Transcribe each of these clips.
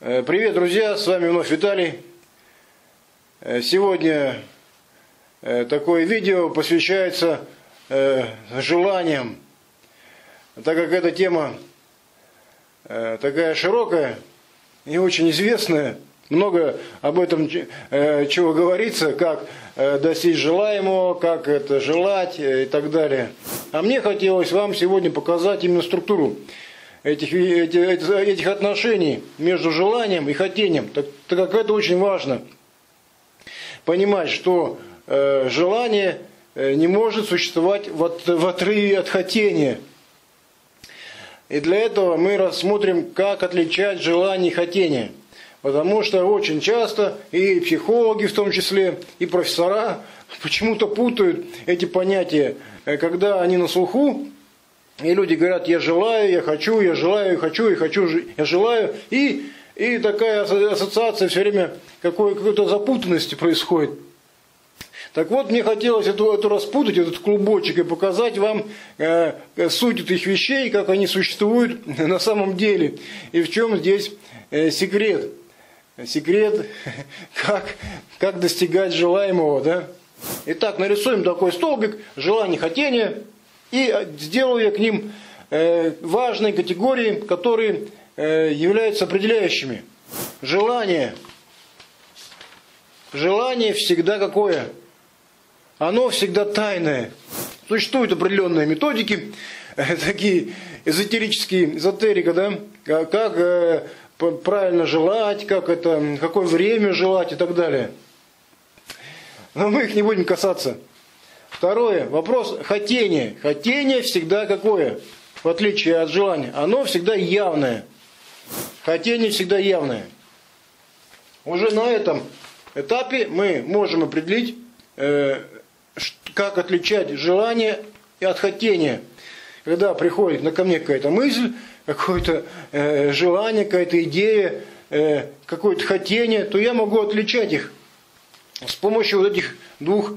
Привет, друзья! С вами вновь Виталий. Сегодня такое видео посвящается желаниям. Так как эта тема такая широкая и очень известная, много об этом чего говорится, как достичь желаемого, как это желать и так далее. А мне хотелось вам сегодня показать именно структуру этих отношений между желанием и хотением, так как это очень важно. Понимать, что желание не может существовать в отрыве от хотения. И для этого мы рассмотрим, как отличать желание и хотение. Потому что очень часто и психологи в том числе, и профессора почему-то путают эти понятия, когда они на слуху, и люди говорят: я желаю, я хочу, я желаю, я хочу, я хочу, я желаю. И такая ассоциация все время какой-то запутанности происходит. Так вот, мне хотелось эту распутать, этот клубочек, и показать вам суть этих вещей, как они существуют на самом деле, и в чем здесь секрет. Секрет, как достигать желаемого, да? Итак, нарисуем такой столбик: желание, хотение. И сделаю я к ним важные категории, которые являются определяющими. Желание. Желание всегда какое? Оно всегда тайное. Существуют определенные методики, такие эзотерические, эзотерика, да? Как правильно желать, какое время желать и так далее. Но мы их не будем касаться. Второе. Вопрос хотения. Хотение всегда какое? В отличие от желания. Оно всегда явное. Хотение всегда явное. Уже на этом этапе мы можем определить, как отличать желание от хотения. Когда приходит ко мне какая-то мысль, какое-то желание, какая-то идея, какое-то хотение, то я могу отличать их с помощью вот этих двух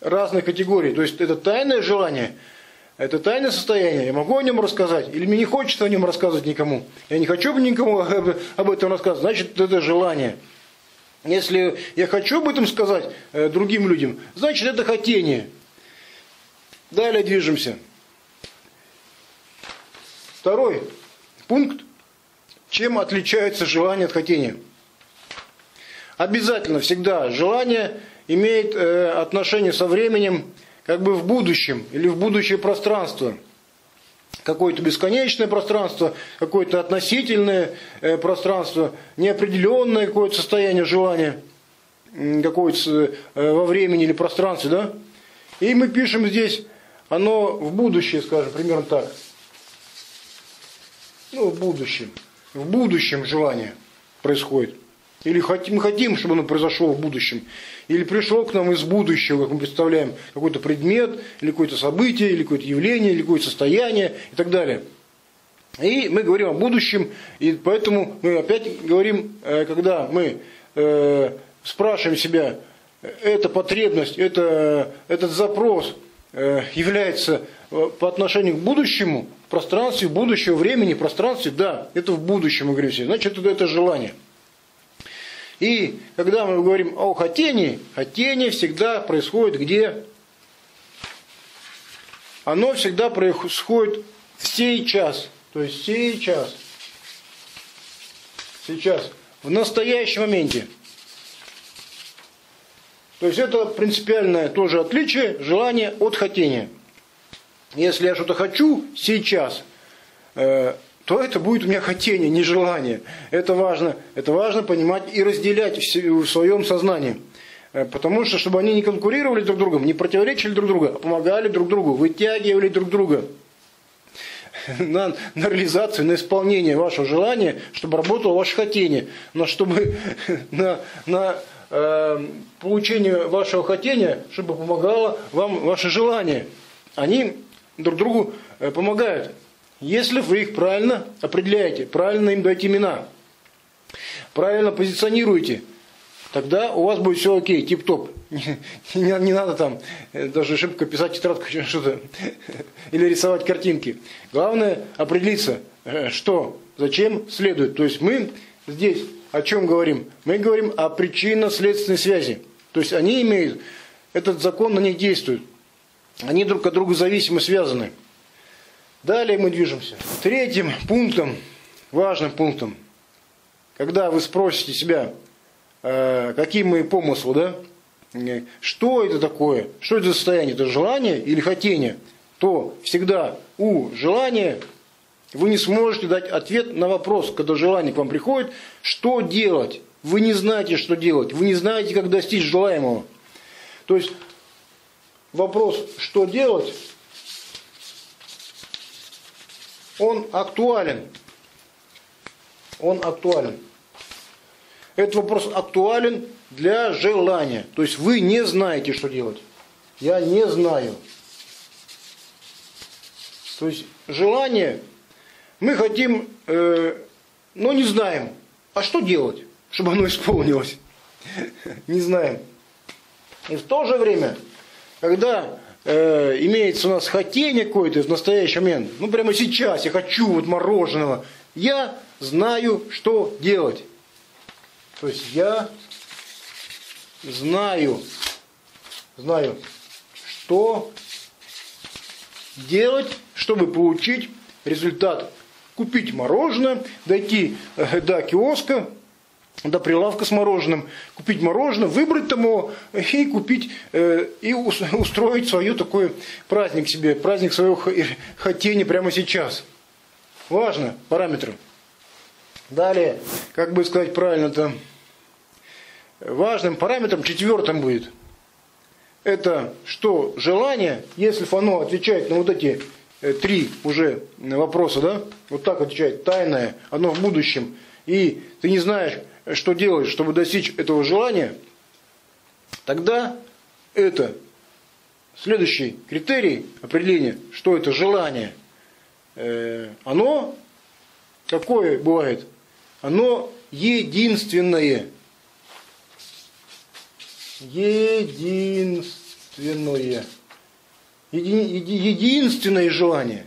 разных категорий. То есть это тайное желание, это тайное состояние. Я могу о нем рассказать, или мне не хочется о нем рассказывать никому. Я не хочу никому об этом рассказывать, значит это желание. Если я хочу об этом сказать другим людям, значит это хотение. Далее движемся. Второй пункт. Чем отличается желание от хотения? Обязательно всегда желание имеет отношение со временем, как бы в будущем или в будущее пространство. Какое-то бесконечное пространство, какое-то относительное пространство, неопределенное какое-то состояние желания, какое-то во времени или пространстве, да? И мы пишем здесь, оно в будущее, скажем, примерно так. Ну, в будущем желание происходит. Или мы хотим, чтобы оно произошло в будущем. Или пришло к нам из будущего, как мы представляем, какой-то предмет, или какое-то событие, или какое-то явление, или какое-то состояние и так далее. И мы говорим о будущем, и поэтому мы опять говорим, когда мы спрашиваем себя, эта потребность, этот запрос является по отношению к будущему, в пространстве, в будущего времени, в пространстве, да, это в будущем, мы говорим все, значит это желание. И когда мы говорим о хотении, хотение всегда происходит где? Оно всегда происходит сейчас. То есть сейчас. Сейчас. В настоящем моменте. То есть это принципиальное тоже отличие желания от хотения. Если я что-то хочу сейчас, то это будет у меня хотение, не желание. Это важно понимать и разделять в своем сознании. Потому что, чтобы они не конкурировали друг с другом, не противоречили друг другу, а помогали друг другу, вытягивали друг друга на реализацию, на исполнение вашего желания, чтобы работало ваше хотение. Но чтобы на получение вашего хотения, чтобы помогало вам ваше желание. Они друг другу помогают. Если вы их правильно определяете, правильно им даете имена, правильно позиционируете, тогда у вас будет все окей, тип-топ. Не надо там даже шибко писать тетрадку что-то или рисовать картинки. Главное определиться, что, зачем следует. То есть мы здесь о чем говорим? Мы говорим о причинно-следственной связи. То есть они имеют, этот закон на них действует. Они друг от друга зависимо связаны. Далее мы движемся. Третьим пунктом, важным пунктом, когда вы спросите себя, какие мои помыслы, да? Что это такое? Что это за состояние? Это желание или хотение? То всегда у желания вы не сможете дать ответ на вопрос, когда желание к вам приходит, что делать. Вы не знаете, что делать. Вы не знаете, как достичь желаемого. То есть вопрос, что делать, он актуален. Он актуален. Этот вопрос актуален для желания. То есть вы не знаете, что делать. Я не знаю. То есть желание мы хотим, но не знаем. А что делать, чтобы оно исполнилось? Не знаем. И в то же время, когда имеется у нас хотение какое-то в настоящий момент, ну прямо сейчас я хочу вот мороженого, я знаю, что делать. То есть я знаю, что делать, чтобы получить результат. Купить мороженое, дойти до киоска, до прилавка с мороженым, купить мороженое, выбрать там его и купить, и устроить свой такой праздник себе, праздник своего хотения прямо сейчас. Важно, параметры. Далее, как бы сказать правильно-то, важным параметром четвертым будет. Это что желание, если оно отвечает на вот эти три уже вопроса, да? Вот так отвечает тайное, оно в будущем. И ты не знаешь, что делать, чтобы достичь этого желания. Тогда это следующий критерий определения, что это желание. Оно какое бывает? Оно единственное. Единственное желание.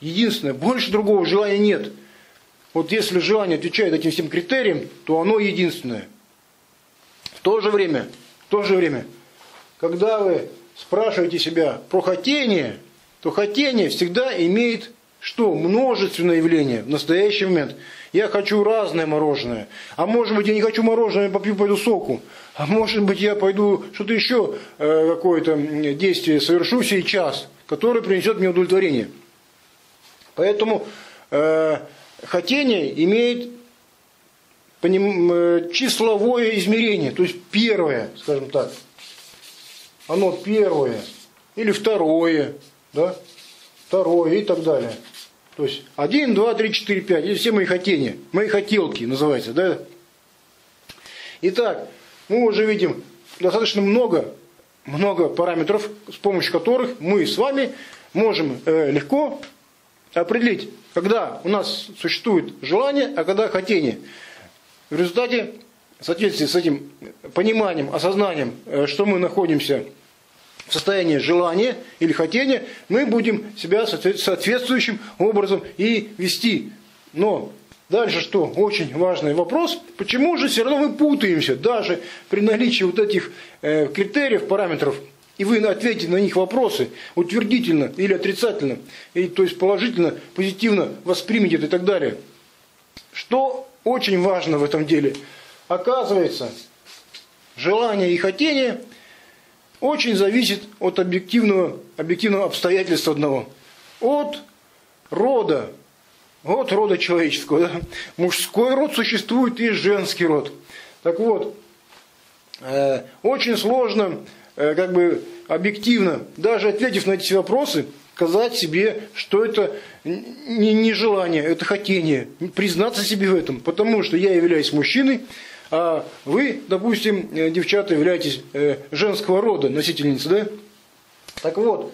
Единственное. Больше другого желания нет. Вот если желание отвечает этим всем критериям, то оно единственное. В то же время, когда вы спрашиваете себя про хотение, то хотение всегда имеет что? Множественное явление в настоящий момент. Я хочу разное мороженое. А может быть, я не хочу мороженое, я пойду соку. А может быть, я пойду что-то еще, какое-то действие совершу сейчас, которое принесет мне удовлетворение. Поэтому хотение имеет числовое измерение. То есть первое, скажем так. Оно первое. Или второе. Да? Второе и так далее. То есть 1, 2, 3, 4, 5. И все мои хотения. Мои хотелки называется. Да? Итак, мы уже видим достаточно много параметров, с помощью которых мы с вами можем легко определить, когда у нас существует желание, а когда хотение. В результате, в соответствии с этим пониманием, осознанием, что мы находимся в состоянии желания или хотения, мы будем себя соответствующим образом и вести. Но дальше что? Очень важный вопрос. Почему же все равно мы путаемся, даже при наличии вот этих критериев, параметров, и вы ответите на них вопросы утвердительно или отрицательно, и, то есть положительно, позитивно воспримете это и так далее. Что очень важно в этом деле? Оказывается, желание и хотение очень зависит от объективного обстоятельства одного. От рода человеческого. Да? Мужской род существует и женский род. Так вот, очень сложно, как бы объективно, даже ответив на эти вопросы, сказать себе, что это не желание, это хотение. Признаться себе в этом, потому что я являюсь мужчиной, а вы, допустим, девчата, являетесь женского рода, носительницы, да? Так вот,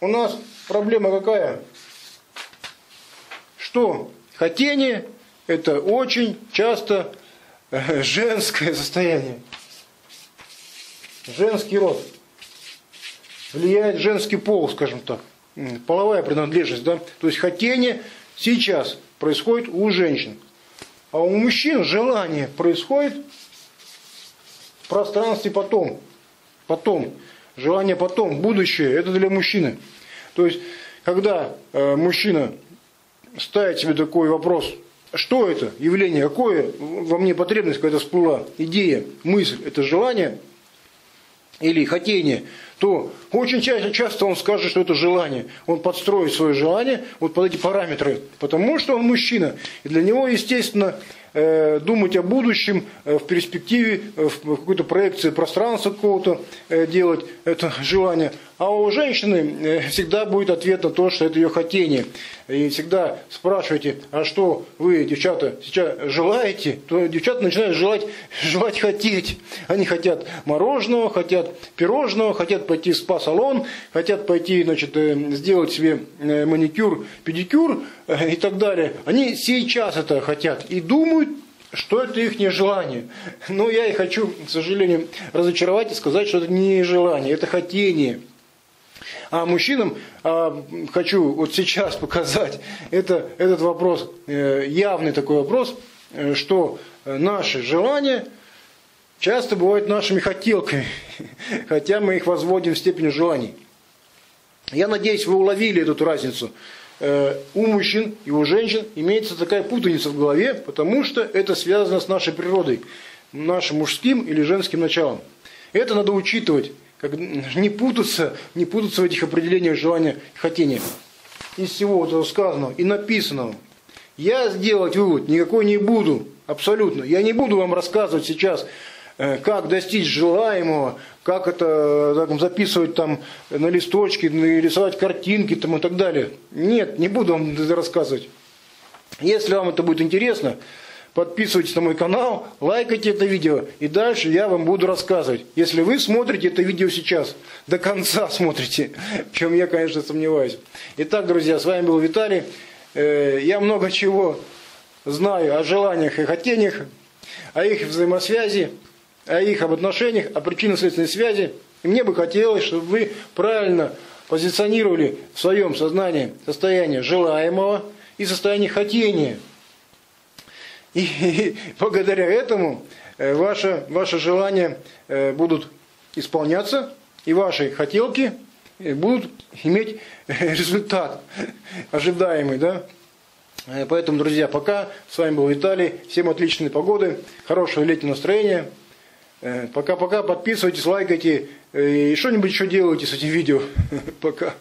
у нас проблема какая? Что хотение – это очень часто женское состояние. Женский род. Влияет женский пол, скажем так. Половая принадлежность, да? То есть хотение сейчас происходит у женщин. А у мужчин желание происходит в пространстве потом. Желание потом, будущее, это для мужчины. То есть, когда мужчина ставит себе такой вопрос, что это явление, какое во мне потребность, когда всплыла идея, мысль, это желание или хотение, то очень часто он скажет, что это желание. Он подстроит свое желание вот под эти параметры, потому что он мужчина. И для него, естественно, думать о будущем в перспективе, в какой-то проекции пространства какого-то делать, это желание. А у женщины всегда будет ответ на то, что это ее хотение. И всегда спрашивайте, а что вы, девчата, сейчас желаете? То девчата начинают желать хотеть. Они хотят мороженого, хотят пирожного, хотят пойти в спа-салон, хотят пойти, значит, сделать себе маникюр, педикюр и так далее. Они сейчас это хотят и думают, что это их нежелание. Но я и хочу, к сожалению, разочаровать и сказать, что это не желание, это хотение. А мужчинам хочу вот сейчас показать этот вопрос, явный такой вопрос, что наши желания часто бывают нашими хотелками, хотя мы их возводим в степень желаний. Я надеюсь, вы уловили эту разницу. У мужчин и у женщин имеется такая путаница в голове, потому что это связано с нашей природой, нашим мужским или женским началом. Это надо учитывать. Не путаться в этих определениях желания и хотения. Из всего этого сказанного и написанного я сделать вывод никакой не буду, абсолютно. Я не буду вам рассказывать сейчас, как достичь желаемого, как это записывать там на листочке, рисовать картинки там, и так далее. Нет, не буду вам это рассказывать. Если вам это будет интересно, подписывайтесь на мой канал, лайкайте это видео, и дальше я вам буду рассказывать. Если вы смотрите это видео сейчас, до конца смотрите, в чем я, конечно, сомневаюсь. Итак, друзья, с вами был Виталий. Я много чего знаю о желаниях и хотениях, о их взаимосвязи, о их отношениях, о причинно-следственной связи. И мне бы хотелось, чтобы вы правильно позиционировали в своем сознании состояние желаемого и состояние хотения. И благодаря этому ваши желания будут исполняться, и ваши хотелки будут иметь результат ожидаемый. Да? Поэтому, друзья, пока. С вами был Виталий. Всем отличной погоды, хорошего летнего настроения. Пока-пока. Подписывайтесь, лайкайте и что-нибудь еще делайте с этим видео. Пока.